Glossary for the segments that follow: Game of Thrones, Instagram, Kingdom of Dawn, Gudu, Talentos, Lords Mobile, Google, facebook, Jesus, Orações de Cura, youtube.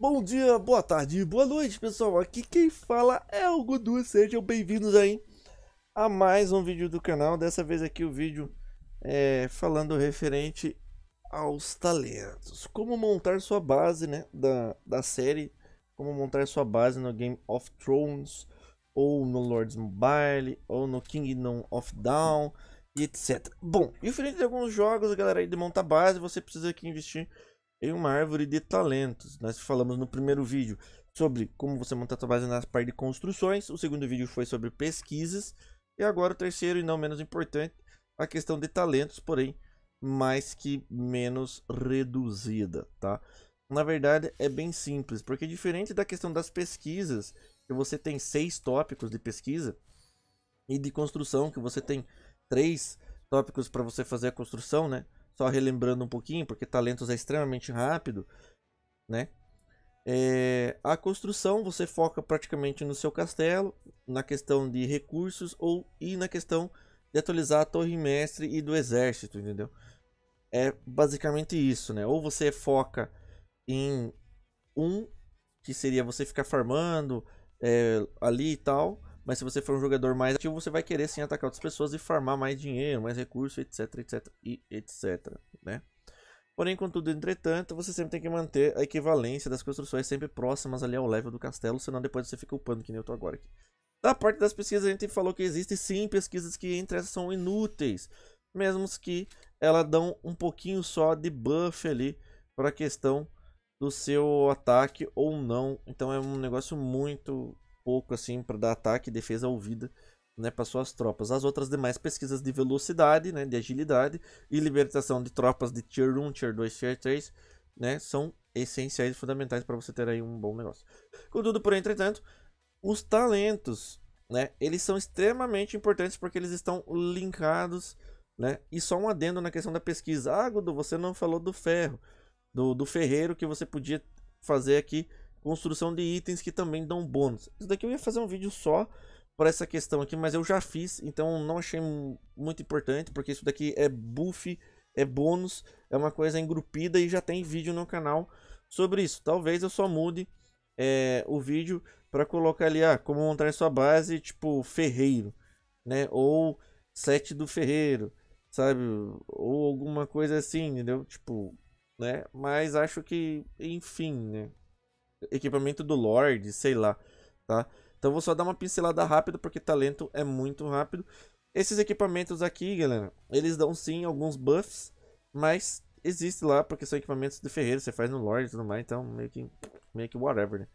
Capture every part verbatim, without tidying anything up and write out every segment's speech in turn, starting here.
Bom dia, boa tarde, boa noite, pessoal. Aqui quem fala é o Gudu. Sejam bem-vindos aí a mais um vídeo do canal. Dessa vez aqui o vídeo é falando referente aos talentos. Como montar sua base, né, da, da série. Como montar sua base no Game of Thrones, ou no Lords Mobile, ou no Kingdom of Dawn, e etcétera. Bom, diferente de alguns jogos, galera, aí de montar base, você precisa aqui investir em uma árvore de talentos. Nós falamos no primeiro vídeo sobre como você montar sua base na parte de construções. O segundo vídeo foi sobre pesquisas. E agora o terceiro, e não menos importante, a questão de talentos, porém mais que menos reduzida, tá? Na verdade é bem simples, porque diferente da questão das pesquisas, que você tem seis tópicos de pesquisa, e de construção, que você tem três tópicos para você fazer a construção, né? Só relembrando um pouquinho, porque talentos é extremamente rápido, né? É, a construção você foca praticamente no seu castelo, na questão de recursos ou e na questão de atualizar a torre mestre e do exército, entendeu? É basicamente isso, né? Ou você foca em um, que seria você ficar farmando é, ali e tal, mas se você for um jogador mais ativo, você vai querer sim atacar outras pessoas e farmar mais dinheiro, mais recursos, etc, etc e etc, né? Porém, contudo, entretanto, você sempre tem que manter a equivalência das construções sempre próximas ali ao level do castelo, senão depois você fica upando, que nem eu tô agora aqui. Da parte das pesquisas, a gente falou que existem sim pesquisas que entre essas são inúteis, mesmo que elas dão um pouquinho só de buff ali para a questão do seu ataque ou não. Então é um negócio muito pouco assim para dar ataque e defesa ou vida, né, para suas tropas. As outras demais pesquisas de velocidade, né, de agilidade e libertação de tropas de tier um, tier dois, tier três, né, são essenciais e fundamentais para você ter aí um bom negócio. Contudo, por entretanto, os talentos, né, eles são extremamente importantes porque eles estão linkados, né? E só um adendo na questão da pesquisa. Ah, Gudu, você não falou do ferro, do, do ferreiro, que você podia fazer aqui construção de itens que também dão bônus. Isso daqui eu ia fazer um vídeo só para essa questão aqui, mas eu já fiz, então não achei muito importante, porque isso daqui é buff, é bônus, é uma coisa engrupida e já tem vídeo no canal sobre isso. Talvez eu só mude é, o vídeo para colocar ali, ah, como montar sua base, tipo, ferreiro, né, ou set do ferreiro, sabe, ou alguma coisa assim, entendeu, tipo, né, mas acho que, enfim, né, equipamento do Lorde, sei lá, tá? Então vou só dar uma pincelada rápida, porque talento é muito rápido. Esses equipamentos aqui, galera, eles dão sim alguns buffs, mas existe lá, porque são equipamentos de ferreiro, você faz no Lorde e tudo mais, então meio que, meio que whatever, né?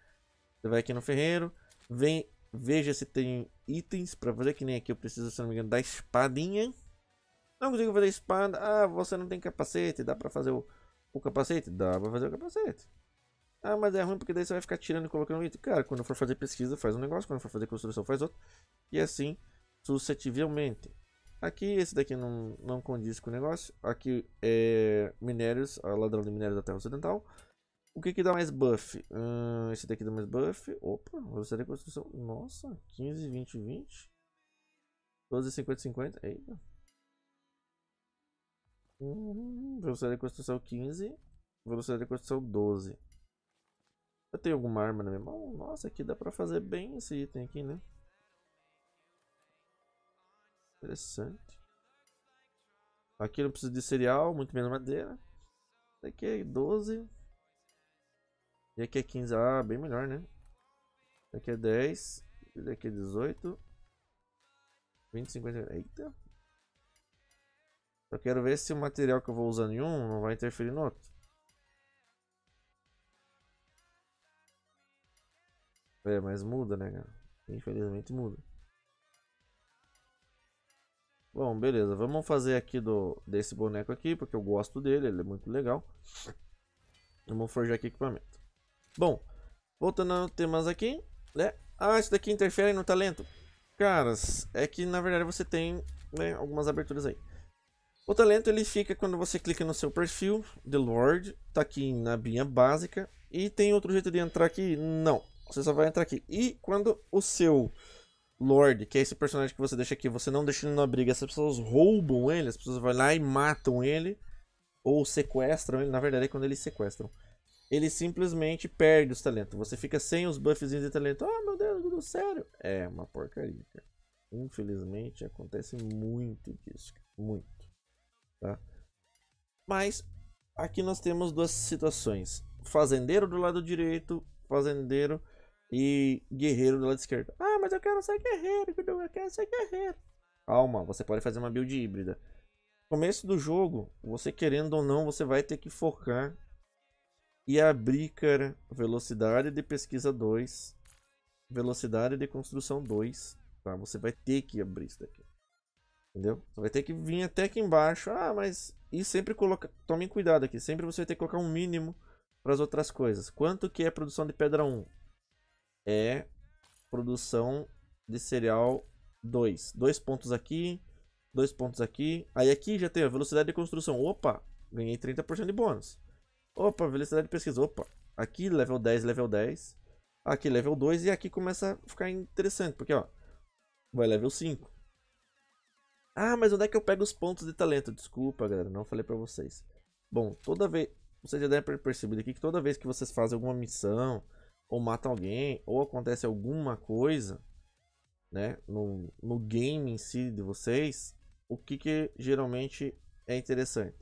Você vai aqui no ferreiro, vem, veja se tem itens pra fazer, que nem aqui eu preciso, se não me engano, da espadinha. Não consigo fazer espada, ah, você não tem capacete, dá pra fazer o, o capacete? Dá pra fazer o capacete. Ah, mas é ruim porque daí você vai ficar tirando e colocando item. Cara, quando for fazer pesquisa faz um negócio, quando for fazer construção faz outro. E assim, suscetivelmente. Aqui, esse daqui não, não condiz com o negócio. Aqui é minérios, a ladrão de minérios da Terra Ocidental. O que que dá mais buff? Hum, esse daqui dá mais buff. Opa, você tem construção. Nossa, quinze, vinte, vinte. doze, cinquenta, cinquenta. Eita. Hum, velocidade de construção quinze. Velocidade de construção doze. Eu tenho alguma arma na minha mão? Nossa, aqui dá pra fazer bem esse item aqui, né? Interessante. Aqui não preciso de cereal, muito menos madeira. Aqui é doze. E aqui é quinze. Ah, bem melhor, né? Aqui é dez. E daqui é dezoito, vinte, cinquenta. Eita. Só quero ver se o material que eu vou usar em um não vai interferir no outro. É, mas muda, né, cara? Infelizmente muda. Bom, beleza. Vamos fazer aqui do, desse boneco aqui, porque eu gosto dele, ele é muito legal. Vamos forjar aqui equipamento. Bom, voltando aos temas aqui, né? Ah, isso daqui interfere no talento? Caras, é que na verdade você tem, né, algumas aberturas aí. O talento, ele fica quando você clica no seu perfil, The Lord, tá aqui na abinha básica. E tem outro jeito de entrar aqui? Não. Você só vai entrar aqui. E quando o seu Lorde, que é esse personagem que você deixa aqui, você não deixa ele na briga, as pessoas roubam ele, as pessoas vão lá e matam ele, ou sequestram ele, na verdade é quando eles sequestram. ele simplesmente perde os talentos. Você fica sem os buffzinhos de talento. Ah, meu Deus, Gudu, sério. É uma porcaria, cara. Infelizmente, acontece muito disso. Cara. Muito. Tá? Mas, aqui nós temos duas situações. Fazendeiro do lado direito, fazendeiro e guerreiro do lado esquerdo. Ah, mas eu quero ser guerreiro, Gudu, eu quero ser guerreiro. Calma, você pode fazer uma build híbrida. No começo do jogo, você querendo ou não, você vai ter que focar... E abrir, cara, velocidade de pesquisa dois, velocidade de construção dois, tá? Você vai ter que abrir isso daqui, entendeu? Você vai ter que vir até aqui embaixo, ah, mas... E sempre colocar... Tomem cuidado aqui, sempre você vai ter que colocar um mínimo para as outras coisas. Quanto que é produção de pedra um? É produção de cereal dois. Dois pontos aqui, dois pontos aqui. Aí aqui já tem a velocidade de construção. Opa, ganhei trinta por cento de bônus. Opa, velocidade de pesquisa, opa. Aqui level dez, level dez. Aqui level dois e aqui começa a ficar interessante. Porque, ó, vai level cinco. Ah, mas onde é que eu pego os pontos de talento? Desculpa, galera, não falei pra vocês. Bom, toda vez... Vocês já devem ter percebido aqui que toda vez que vocês fazem alguma missão, ou matam alguém, ou acontece alguma coisa, né, no, no game em si de vocês, o que que geralmente é interessante?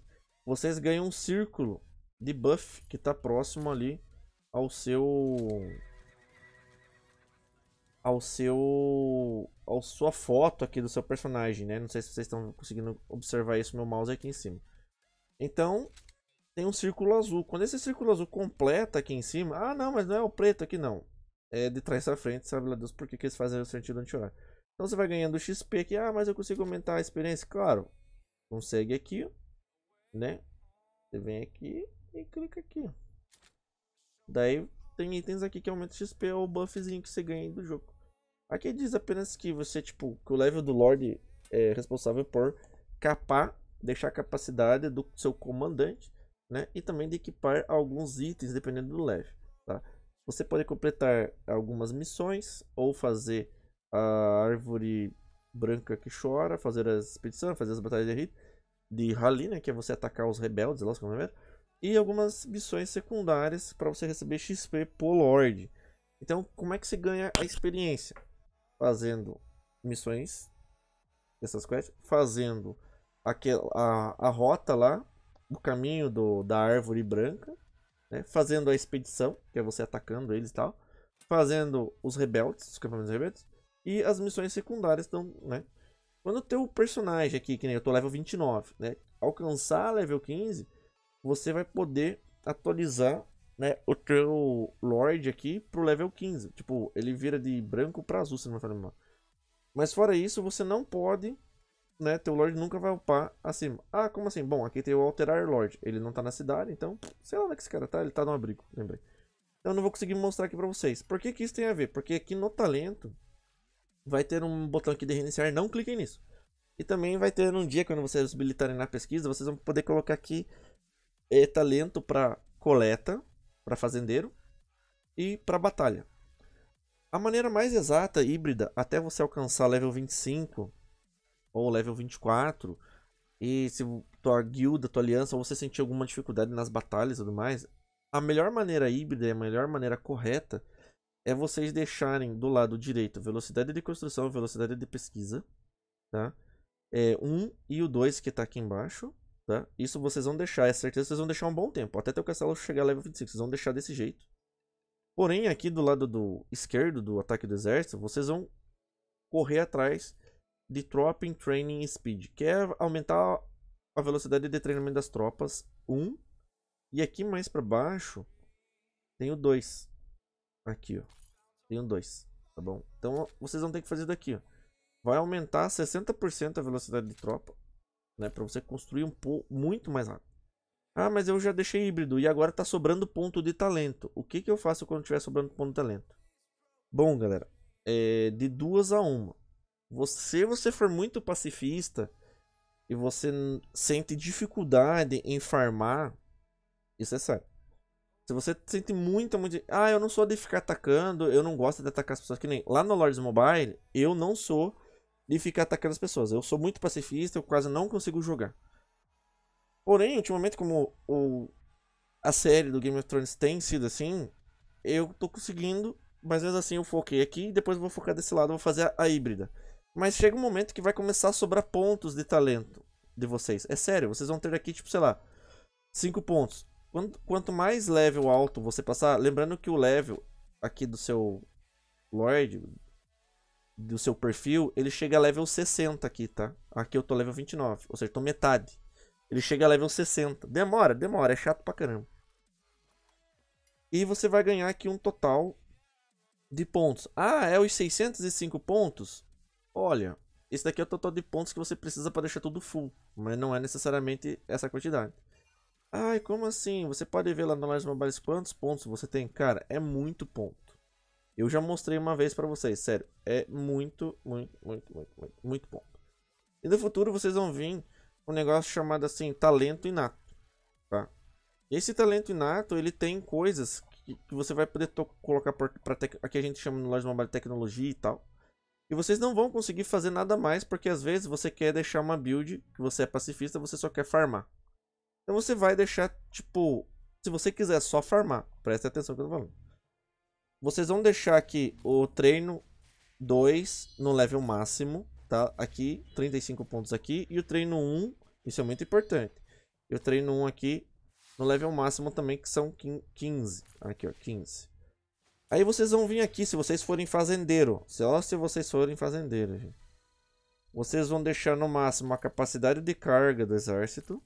Vocês ganham um círculo de buff que tá próximo ali ao seu ao seu ao sua foto aqui do seu personagem, né? Não sei se vocês estão conseguindo observar isso, meu mouse aqui em cima. Então tem um círculo azul. Quando esse círculo azul completa aqui em cima, ah, não, mas não é o preto aqui, não é de trás pra frente, sabe lá Deus por que que eles fazem o sentido anti-horário. Então você vai ganhando X P aqui. Ah, mas eu consigo aumentar a experiência, claro, consegue aqui, né? Você vem aqui e clica aqui. Daí tem itens aqui que aumenta X P ou o buffzinho que você ganha do jogo. Aqui diz apenas que você, tipo, que o level do Lorde é responsável por capar, deixar a capacidade do seu comandante, né? E também de equipar alguns itens dependendo do level, tá? Você pode completar algumas missões ou fazer a árvore branca que chora, fazer as expedições, fazer as batalhas de rito, de rally, né? Que é você atacar os rebeldes lá, como é mesmo? E algumas missões secundárias para você receber X P por Lorde. Então, como é que você ganha a experiência? Fazendo missões, essas quests, fazendo aquela, a, a rota lá, o caminho do, da árvore branca, né? Fazendo a expedição, que é você atacando eles e tal, fazendo os rebeldes, os campamentos rebeldes, e as missões secundárias, então, né? Quando o teu personagem aqui, que nem eu tô level vinte e nove, né? Alcançar level quinze, você vai poder atualizar, né, o teu Lorde aqui pro level quinze. Tipo, ele vira de branco para azul, se não me falha mal. Mas fora isso, você não pode, né, teu Lorde nunca vai upar acima. Ah, como assim? Bom, aqui tem o Alterar Lorde. Ele não tá na cidade, então, sei lá onde é que esse cara tá, ele tá no abrigo, lembrei. Então eu não vou conseguir mostrar aqui para vocês. Por que que isso tem a ver? Porque aqui no talento vai ter um botão aqui de reiniciar, não cliquem nisso. E também vai ter um dia, quando vocês habilitarem na pesquisa, vocês vão poder colocar aqui é talento para coleta, para fazendeiro e para batalha. A maneira mais exata, híbrida, até você alcançar level vinte e cinco ou level vinte e quatro, e se tua guilda, tua aliança, ou você sentir alguma dificuldade nas batalhas e tudo mais, a melhor maneira híbrida, a melhor maneira correta, é vocês deixarem do lado direito velocidade de construção, velocidade de pesquisa, tá? É um e o dois que tá aqui embaixo. Tá? Isso vocês vão deixar, é certeza que vocês vão deixar um bom tempo. Até teu castelo chegar a level vinte e cinco, vocês vão deixar desse jeito. Porém, aqui do lado do esquerdo do ataque do exército, vocês vão correr atrás de Trooping Training Speed, que é aumentar a velocidade de treinamento das tropas, um. E aqui mais pra baixo tem o dois. Aqui, ó. Tem o dois, tá bom? Então, vocês vão ter que fazer daqui, ó. Vai aumentar sessenta por cento a velocidade de tropa, né, para você construir um pouco muito mais rápido. Ah, mas eu já deixei híbrido e agora tá sobrando ponto de talento. O que que eu faço quando tiver sobrando ponto de talento? Bom, galera, é de duas a uma. Se você for muito pacifista e você sente dificuldade em farmar, isso é sério. Se você sente muita, muita... Ah, eu não sou de ficar atacando, eu não gosto de atacar as pessoas, que nem lá no Lords Mobile, eu não sou... E ficar atacando as pessoas. Eu sou muito pacifista, eu quase não consigo jogar. Porém, ultimamente, como o a série do Game of Thrones tem sido assim, eu tô conseguindo, mas mesmo assim eu foquei aqui e depois eu vou focar desse lado, eu vou fazer a, a híbrida. Mas chega um momento que vai começar a sobrar pontos de talento de vocês. É sério, vocês vão ter aqui, tipo, sei lá, cinco pontos. Quanto, quanto mais level alto você passar, lembrando que o level aqui do seu Lord, do seu perfil, ele chega a level sessenta aqui, tá? Aqui eu tô level vinte e nove, ou seja, tô metade. Ele chega a level sessenta. Demora, demora, é chato pra caramba. E você vai ganhar aqui um total de pontos. Ah, é os seiscentos e cinco pontos? Olha, esse daqui é o total de pontos que você precisa para deixar tudo full, mas não é necessariamente essa quantidade. Ai, como assim? Você pode ver lá no Lords Mobile quantos pontos você tem? Cara, é muito ponto. Eu já mostrei uma vez pra vocês, sério. É muito, muito, muito, muito, muito, muito ponto. E no futuro vocês vão vir um negócio chamado assim, talento inato, tá? Esse talento inato, ele tem coisas que, que você vai poder colocar pra, pra aqui a gente chama no Lords Mobile tecnologia e tal. E vocês não vão conseguir fazer nada mais, porque às vezes você quer deixar uma build, que você é pacifista, você só quer farmar. Então você vai deixar, tipo, se você quiser só farmar, preste atenção que eu tô falando. Vocês vão deixar aqui o treino dois no level máximo, tá? Aqui, trinta e cinco pontos aqui, e o treino um, isso é muito importante. E o treino um aqui no level máximo também, que são quinze, aqui ó, quinze. Aí vocês vão vir aqui, se vocês forem fazendeiro, só se vocês forem fazendeiro, gente. Vocês vão deixar no máximo a capacidade de carga do exército.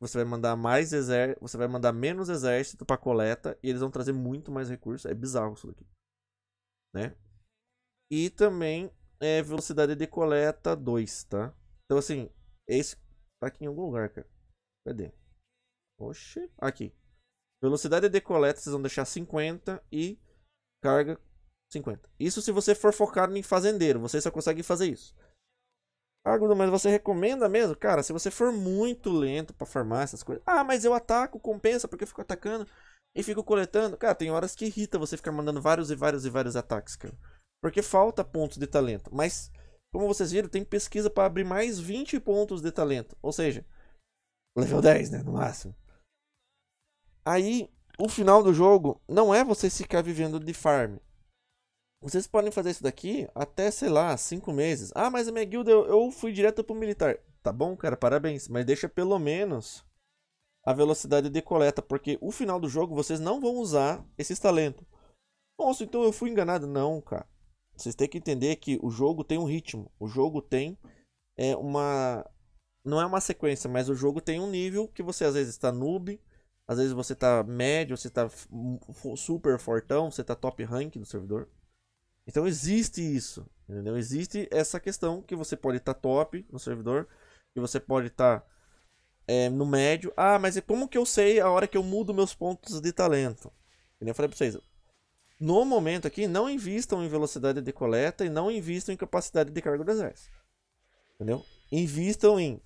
Você vai mandar mais exército, você vai mandar menos exército para coleta e eles vão trazer muito mais recursos. É bizarro isso daqui, né? E também é velocidade de coleta dois, tá? Então assim, esse tá aqui em algum lugar, cara. Cadê? Oxi, aqui. Velocidade de coleta vocês vão deixar cinquenta e carga cinquenta. Isso se você for focado em fazendeiro, você só consegue fazer isso. Ah, Gudu, mas você recomenda mesmo? Cara, se você for muito lento pra farmar essas coisas... Ah, mas eu ataco, compensa, porque eu fico atacando e fico coletando. Cara, tem horas que irrita você ficar mandando vários e vários e vários ataques, cara. Porque falta pontos de talento. Mas, como vocês viram, tem pesquisa pra abrir mais vinte pontos de talento. Ou seja, level dez, né, no máximo. Aí, o final do jogo não é você ficar vivendo de farm. Vocês podem fazer isso daqui até, sei lá, cinco meses. Ah, mas a minha guilda, eu, eu fui direto pro militar. Tá bom, cara, parabéns. Mas deixa pelo menos a velocidade de coleta, porque o final do jogo vocês não vão usar esses talentos. Nossa, então eu fui enganado. Não, cara. Vocês têm que entender que o jogo tem um ritmo. O jogo tem é, uma... Não é uma sequência, mas o jogo tem um nível que você às vezes tá noob... Às vezes você tá médio, você tá super fortão, você tá top rank do servidor. Então existe isso, entendeu? Existe essa questão que você pode estar tá top no servidor, que você pode estar tá, é, no médio. Ah, mas como que eu sei a hora que eu mudo meus pontos de talento? Eu falei pra vocês, no momento aqui, não invistam em velocidade de coleta e não invistam em capacidade de carga do exército. Entendeu? Invistam em...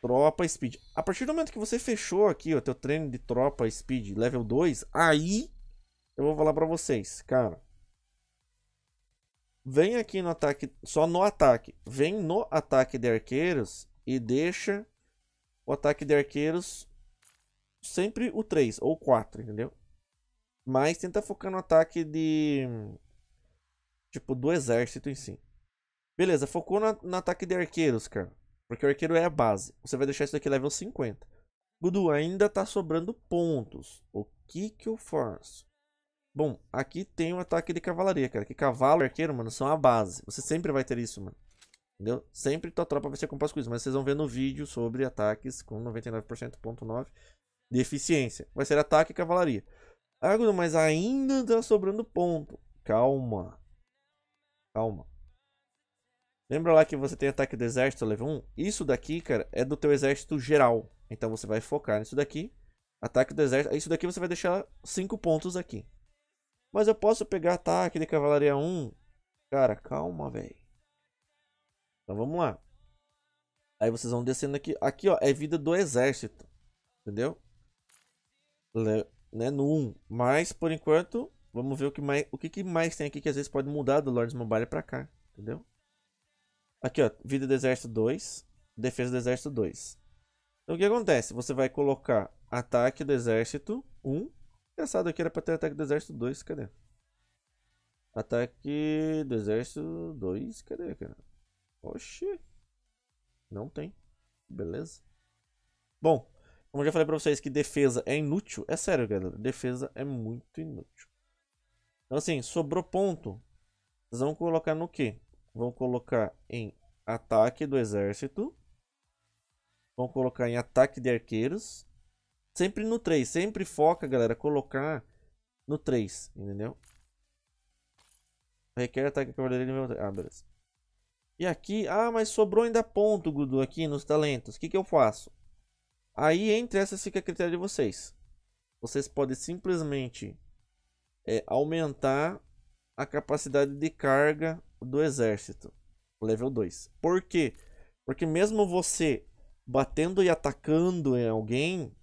tropa speed. A partir do momento que você fechou aqui o teu treino de tropa speed level dois, aí eu vou falar pra vocês, cara. Vem aqui no ataque, só no ataque. Vem no ataque de arqueiros e deixa o ataque de arqueiros sempre o três ou quatro, entendeu? Mas tenta focar no ataque de... tipo, do exército em si. Beleza, focou no, no ataque de arqueiros, cara. Porque o arqueiro é a base. Você vai deixar isso daqui level cinquenta. Gudu, ainda tá sobrando pontos. O que que eu faço? Bom, aqui tem o ataque de cavalaria, cara. Que cavalo e arqueiro, mano, são a base. Você sempre vai ter isso, mano. Entendeu? Sempre tua tropa vai ser composta com isso. Mas vocês vão ver no vídeo sobre ataques com noventa e nove vírgula nove por cento de eficiência. Vai ser ataque e cavalaria. Ah, Gudu, mas ainda tá sobrando ponto. Calma. Calma. Lembra lá que você tem ataque do exército level um? Isso daqui, cara, é do teu exército geral. Então você vai focar nisso daqui. Ataque do exército. Isso daqui você vai deixar cinco pontos aqui. Mas eu posso pegar ataque de cavalaria um? Cara, calma, velho. Então vamos lá. Aí vocês vão descendo aqui. Aqui, ó, é vida do exército. Entendeu? Le... Né? No um. Mas, por enquanto, vamos ver o que mais, o que que mais tem aqui que às vezes pode mudar do Lords Mobile pra cá. Entendeu? Aqui, ó, vida do exército dois, defesa do exército dois. Então, o que acontece? Você vai colocar Ataque do exército um. Engraçado, aqui era pra ter ataque do exército dois. Cadê? Ataque do exército dois. Cadê, cara? Oxi. Não tem. Beleza. Bom, como eu já falei pra vocês que defesa é inútil. É sério, galera. Defesa é muito inútil. Então, assim, sobrou ponto. Vocês vão colocar no quê? Vão colocar em ataque do exército. Vão colocar em ataque de arqueiros. Sempre no três. Sempre foca, galera, colocar no três. Entendeu? Requer ataque de cavalaria nível três. Ah, beleza. E aqui... Ah, mas sobrou ainda ponto, Gudu, aqui nos talentos. O que que eu faço? Aí, entre essas, fica a critério de vocês. Vocês podem simplesmente é, aumentar a capacidade de carga do exército. Level dois. Por quê? Porque mesmo você batendo e atacando em alguém,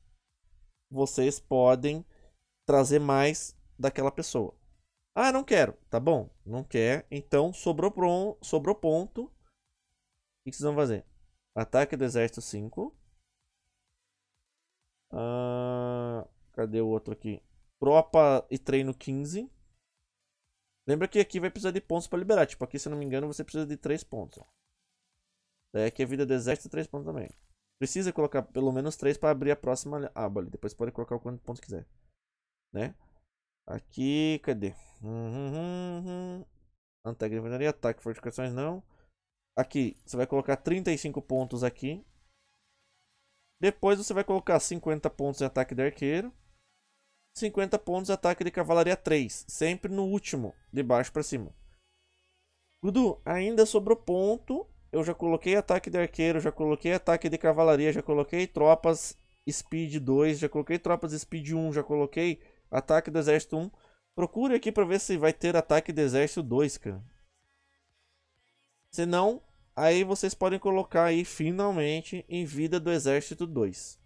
vocês podem trazer mais daquela pessoa. Ah, não quero. Tá bom. Não quer. Então, sobrou, pro, sobrou ponto. O que vocês vão fazer? Ataque do exército cinco. Ah, cadê o outro aqui? Tropa e treino quinze. Lembra que aqui vai precisar de pontos para liberar. Tipo, aqui, se não me engano, você precisa de três pontos. Daí aqui é vida do exército, três pontos também. Precisa colocar pelo menos três para abrir a próxima aba ali. Depois pode colocar o quanto pontos quiser, né? Aqui, cadê? Uhum, uhum. Ataque de infantaria, ataque, fortificações, não. Aqui, você vai colocar trinta e cinco pontos aqui. Depois você vai colocar cinquenta pontos em ataque de arqueiro, cinquenta pontos em ataque de cavalaria três, sempre no último, de baixo para cima. Gudu, ainda sobrou ponto, eu já coloquei ataque de arqueiro, já coloquei ataque de cavalaria, já coloquei tropas speed dois, já coloquei tropas speed um, já coloquei ataque do exército um. Procure aqui para ver se vai ter ataque do exército dois, cara. Se não... Aí vocês podem colocar aí, finalmente, em vida do exército dois.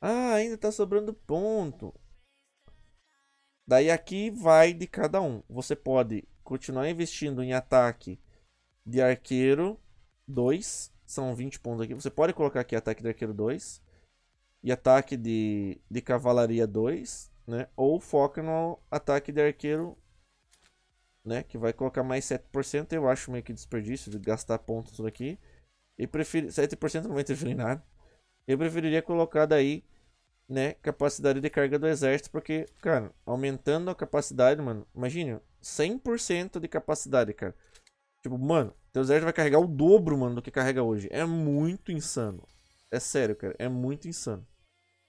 Ah, ainda tá sobrando ponto. Daí aqui vai de cada um. Você pode continuar investindo em ataque de arqueiro dois. São vinte pontos aqui. Você pode colocar aqui ataque de arqueiro dois. E ataque de, de cavalaria dois, né? Ou foca no ataque de arqueiro, né, que vai colocar mais sete por cento. Eu acho meio que desperdício de gastar pontos tudo aqui. E prefiro... sete por cento não vai interferir em nada. Eu preferiria colocar daí, né, capacidade de carga do exército. Porque, cara, aumentando a capacidade, mano, imagina, cem por cento de capacidade, cara. Tipo, mano, teu exército vai carregar o dobro, mano, do que carrega hoje. É muito insano. É sério, cara, é muito insano.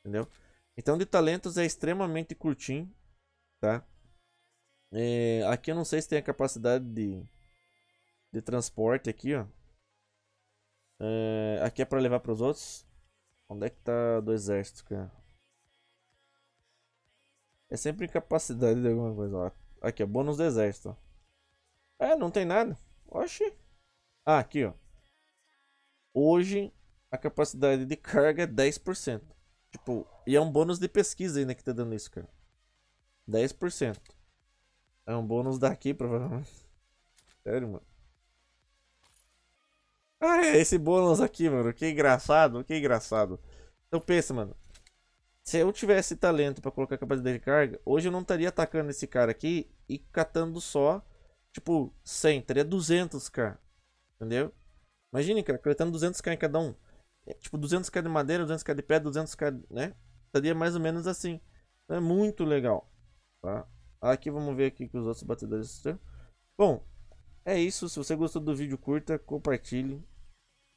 Entendeu? Então, de talentos é extremamente curtinho, tá? É, aqui eu não sei se tem a capacidade de, de transporte aqui, ó. É, aqui é pra levar pros outros. Onde é que tá do exército, cara? É sempre capacidade de alguma coisa, ó. Aqui, ó, bônus do exército, ó. É, não tem nada. Oxi. Ah, aqui, ó. Hoje a capacidade de carga é dez por cento. Tipo, e é um bônus de pesquisa ainda que tá dando isso, cara. dez por cento. É um bônus daqui, provavelmente. Sério, mano. Ah, é esse bônus aqui, mano. Que engraçado, que engraçado. Então pensa, mano. Se eu tivesse talento pra colocar capacidade de carga, hoje eu não estaria atacando esse cara aqui e catando só, tipo, cem. Teria duzentos k. Entendeu? Imagine, cara, coletando duzentos k em cada um. É, tipo, duzentos k de madeira, duzentos k de pedra, duzentos k, né? Estaria mais ou menos assim. Então é muito legal, tá? Aqui vamos ver aqui que os outros batedores estão. Bom, é isso. Se você gostou do vídeo, curta, compartilhe.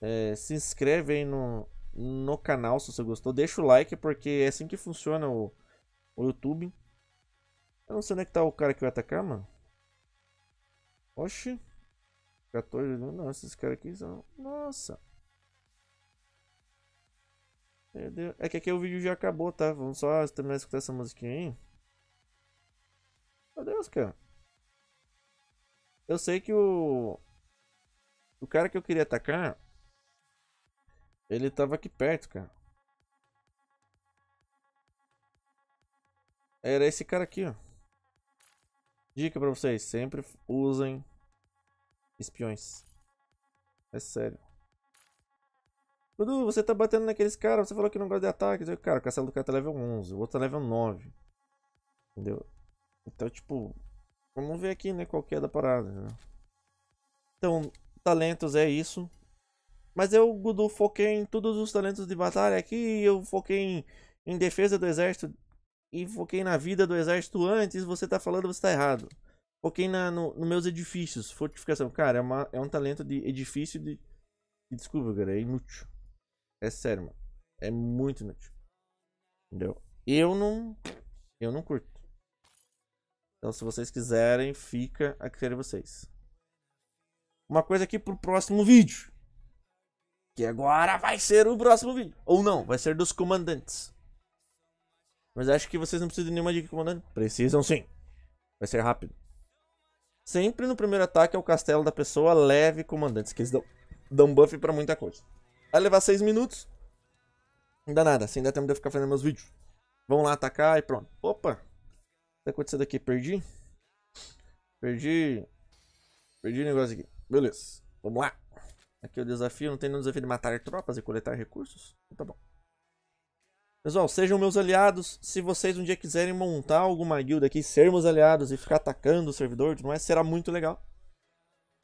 É, se inscreve aí no, no canal se você gostou. Deixa o like, porque é assim que funciona o, o YouTube. Eu não sei onde é que tá o cara que vai atacar, mano. Oxi. quatorze. Não, esses caras aqui são... Nossa. Meu Deus. É que aqui o vídeo já acabou, tá? Vamos só terminar de escutar essa musiquinha aí. Meu Deus, cara. Eu sei que o... O cara que eu queria atacar... Ele tava aqui perto, cara. Era esse cara aqui, ó. Dica pra vocês. Sempre usem espiões. É sério. Gudu, você tá batendo naqueles caras, você falou que não gosta de ataque. Eu, cara, o castelo do cara tá level onze, o outro tá level nove. Entendeu? Então, tipo, vamos ver aqui, né, qual que é da parada, né? Então, talentos é isso. Mas eu, Gudu, foquei em todos os talentos de batalha aqui. Eu foquei em, em defesa do exército. E foquei na vida do exército antes. Você tá falando, você tá errado. Foquei na, no, no meus edifícios. Fortificação. Cara, é, uma, é um talento de edifício de... Desculpa, cara. É inútil. É sério, mano. É muito inútil. Entendeu? Eu não... Eu não curto. Então, se vocês quiserem, fica a critério de vocês. Uma coisa aqui pro próximo vídeo. Que agora vai ser o próximo vídeo. Ou não, vai ser dos comandantes. Mas acho que vocês não precisam de nenhuma dica de comandante. Precisam sim. Vai ser rápido. Sempre no primeiro ataque ao castelo da pessoa, leve comandantes. Que eles dão, dão buff pra muita coisa. Vai levar seis minutos. Não dá nada, assim dá tempo de eu ficar fazendo meus vídeos. Vão lá atacar e pronto. Opa! O que aconteceu daqui? Perdi? Perdi... Perdi o negócio aqui. Beleza. Vamos lá. Aqui é o desafio. Não tem nenhum desafio de matar tropas e coletar recursos? Então tá bom. Pessoal, sejam meus aliados. Se vocês um dia quiserem montar alguma guilda aqui, sermos aliados e ficar atacando o servidor, não é? Será muito legal,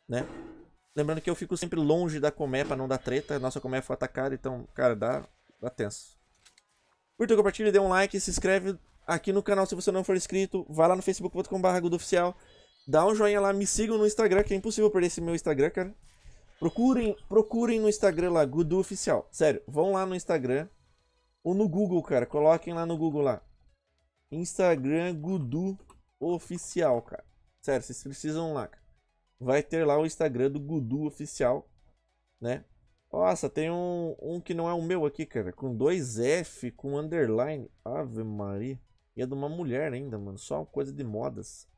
né? Lembrando que eu fico sempre longe da comé pra não dar treta. A nossa comé foi atacada, então, cara, dá, dá tenso. Curta, compartilha, dê um like, se inscreve aqui no canal se você não for inscrito. Vai lá no facebook ponto com barra gudu oficial. Dá um joinha lá, me sigam no Instagram, que é impossível perder esse meu Instagram, cara. Procurem, procurem no Instagram lá, Gudu Oficial. Sério, vão lá no Instagram. Ou no Google, cara. Coloquem lá no Google lá. Instagram Gudu Oficial, cara. Sério, vocês precisam lá, cara. Vai ter lá o Instagram do Gudu Oficial, né? Nossa, tem um, um que não é o meu aqui, cara. Com dois F, com underline. Ave Maria. E é de uma mulher ainda, mano. Só uma coisa de modas.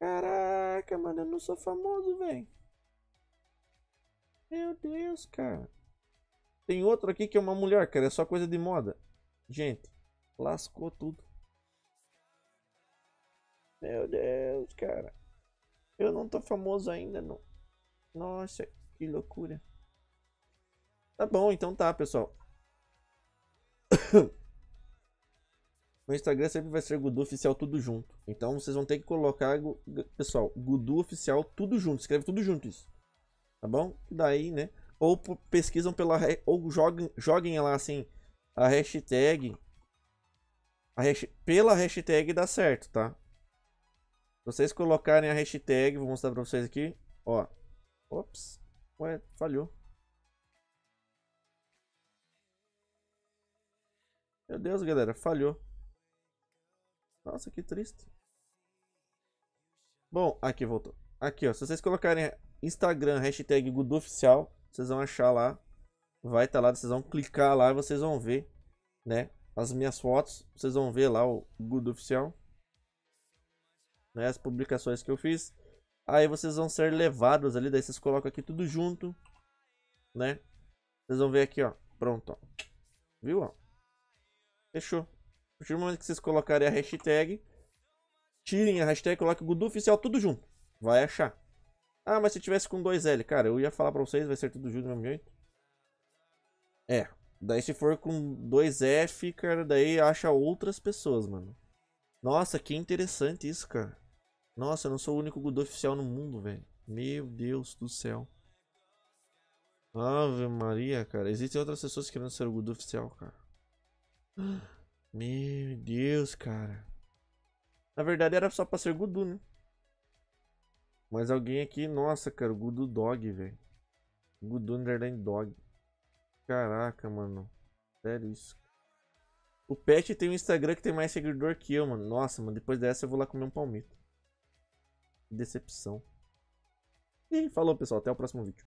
Caraca, mano. Eu não sou famoso, velho. Meu Deus, cara. Tem outro aqui que é uma mulher, cara. É só coisa de moda. Gente, lascou tudo. Meu Deus, cara. Eu não tô famoso ainda, não. Nossa, que loucura. Tá bom, então tá, pessoal. Meu Instagram sempre vai ser Gudu Oficial tudo junto. Então vocês vão ter que colocar, pessoal, Gudu Oficial tudo junto. Escreve tudo junto isso. Tá bom? E daí, né? Ou pesquisam pela... Ou joguem, joguem lá, assim, a hashtag. A hash, pela hashtag dá certo, tá? Se vocês colocarem a hashtag, vou mostrar pra vocês aqui. Ó. Ops. Ué, falhou. Meu Deus, galera. Falhou. Nossa, que triste. Bom, aqui voltou. Aqui, ó. Se vocês colocarem Instagram, hashtag Gudu Oficial... Vocês vão achar lá, vai estar tá lá, vocês vão clicar lá e vocês vão ver, né, as minhas fotos, vocês vão ver lá o Gudu Oficial, né, as publicações que eu fiz, aí vocês vão ser levados ali, daí vocês colocam aqui tudo junto, né, vocês vão ver aqui, ó, pronto, ó, viu, ó, fechou, a partir do momento que vocês colocarem a hashtag, tirem a hashtag, coloquem o Gudu Oficial tudo junto, vai achar. Ah, mas se tivesse com dois L, cara, eu ia falar pra vocês, vai ser tudo junto do mesmo jeito. É, daí se for com dois F, cara, daí acha outras pessoas, mano. Nossa, que interessante isso, cara. Nossa, eu não sou o único Gudu Oficial no mundo, velho. Meu Deus do céu. Ave Maria, cara, existem outras pessoas querendo ser o Gudu Oficial, cara. Meu Deus, cara. Na verdade era só pra ser Gudu, né? Mas alguém aqui, nossa, cara, o Gudu Dog, velho. Gudu Underline Dog. Caraca, mano. Sério isso. O Pet tem um Instagram que tem mais seguidor que eu, mano. Nossa, mano, depois dessa eu vou lá comer um palmito. Que decepção. E falou, pessoal. Até o próximo vídeo.